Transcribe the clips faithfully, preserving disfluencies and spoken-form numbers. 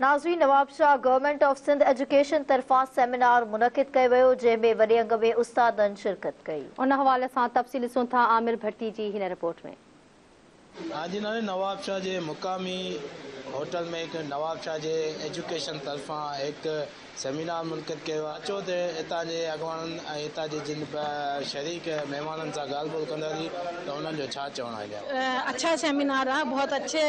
नाज़रीन Nawabshah government of Sindh education तरफा seminar मुनक़िद कयो वियो, जंहिंमें वॾे अंग में उस्तादनि शिरकत कई। उन हवाले सां तफ़सील सुन था आमिर भट्टी जी हिन रिपोर्ट में। नाज़रीन नवाबशाह जे मुकामी होटल में हिकु नवाबशाह जे एजुकेशन तरफा हिकु सेमिनार मुनक़िद कयो। अचो त हितां जे अॻवाननि ऐं हितां जे जिन शरीक महिमाननि सां ॻाल्हि ॿोल कंदासीं त उन्हनि जो छा चवणु आहे। अच्छा सेमिनार है, बहुत अच्छे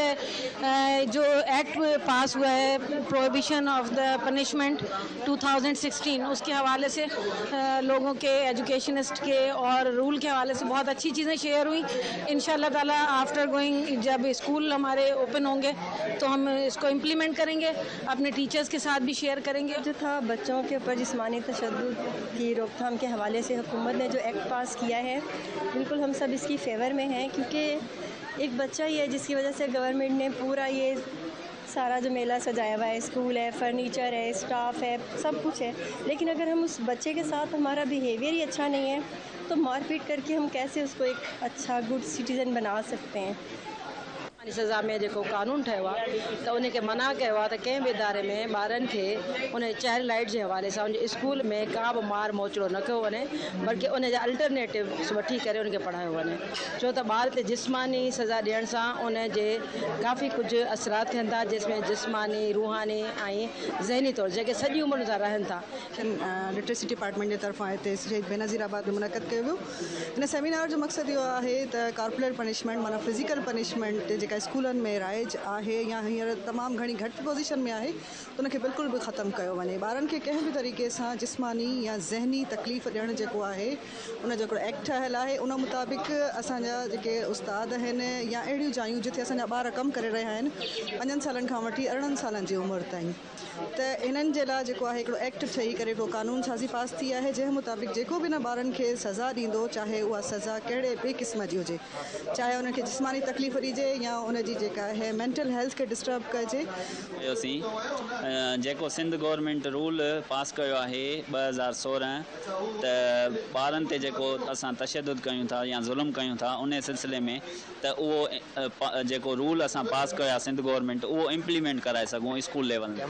जो एक्ट पास हुआ है prohibition of the punishment two thousand sixteen, उसके हवाले से लोगों के एजुकेशनिस्ट के और रूल के हवाले से बहुत अच्छी चीज़ें शेयर हुई। इंशाल्लाह ताला आफ्टर गोइंग जब स्कूल हमारे ओपन होंगे तो हम इसको इम्प्लीमेंट करेंगे, अपने टीचर्स के साथ भी शेयर करेंगे। जो था बच्चों के ऊपर जिस्मानी तशद्दुद की रोकथाम के हवाले से हुकूमत ने जो एक्ट पास किया है, बिल्कुल हम सब इसकी फेवर में हैं, क्योंकि एक बच्चा ही है जिसकी वजह से गवर्नमेंट ने पूरा ये सारा जो मेला सजाया हुआ है, स्कूल है, फर्नीचर है, स्टाफ है, सब कुछ है। लेकिन अगर हम उस बच्चे के साथ हमारा बिहेवियर ही अच्छा नहीं है तो मारपीट करके हम कैसे उसको एक अच्छा गुड सिटीज़न बना सकते हैं। सज़ा में जो कानून ठयो आहे तो उन खे मना कयो आहे त कंहिं बि इदारे में ॿारनि खे उन चाइल्ड लाइट जे हवाले सां उनजे स्कूल में का बि मार मोचड़ो न कयो वञे, बल्कि उन जा अल्टरनेटिव वठी करे उनखे पढ़ायो वञे। छो त ॿार ते जिस्मानी सज़ा ॾियण सां उन जे काफ़ी कुझु असरात थियनि था, जंहिंमें जिस्मानी, रूहानी ऐं ज़हनी तौर जेके सॼी उमिरि जा रहनि था। लिटरेसी डिपार्टमेंट जे तरफ़ां हिते बेनजीराबाद में मुनक़िद कयो वियो। हिन सेमिनार जो मक़सदु इहो आहे त कॉर्पोरेट पनिशमेंट माना फिज़िकल पनिशमेंट जेका स्कूलन में राइज आहे या हींअर तमामु घणी घटि पोजीशन में आहे तो उनखे बिल्कुलु बि ख़त्म कयो वञे। ॿारनि खे कंहिं बि तरीक़े सां जिस्मानी या ज़हनी तकलीफ़ ॾियणु जेको आहे उन जो हिकिड़ो एक्ट ठहियल आहे, उन मुताबिक़ असांजा जेके उस्ताद आहिनि या अहिड़ियूं जायूं जिथे असांजा ॿार कमु करे रहिया आहिनि पंजनि सालनि खां वठी अरिड़हनि सालनि जी उमिरि ताईं, त इन्हनि जे लाइ जेको आहे हिकिड़ो एक्ट ठही करे हिकिड़ो कानून साज़ी पास थी आहे, जंहिं मुताबिक़ जेको बि इन ॿारनि खे सज़ा ॾींदो चाहे उहा सज़ा कहिड़े बि क़िस्म जी हुजे, चाहे उनखे जिस्मानी तकलीफ़ ॾिजे या उन जी जेका है मेंटल हेल्थ के डिस्टर्ब कजे। जो सिंध गवर्नमेंट रूल पास किया है दो हज़ार सोलह त बारन ते जेको असा तशद्दुद क्यों था या जुल्म क्यों था उन सिलसिले में तो वो जेको रूल असा पास किया सिंध गवर्नमेंट वो इम्प्लीमेंट कराए सकूँ स्कूल लेवल में।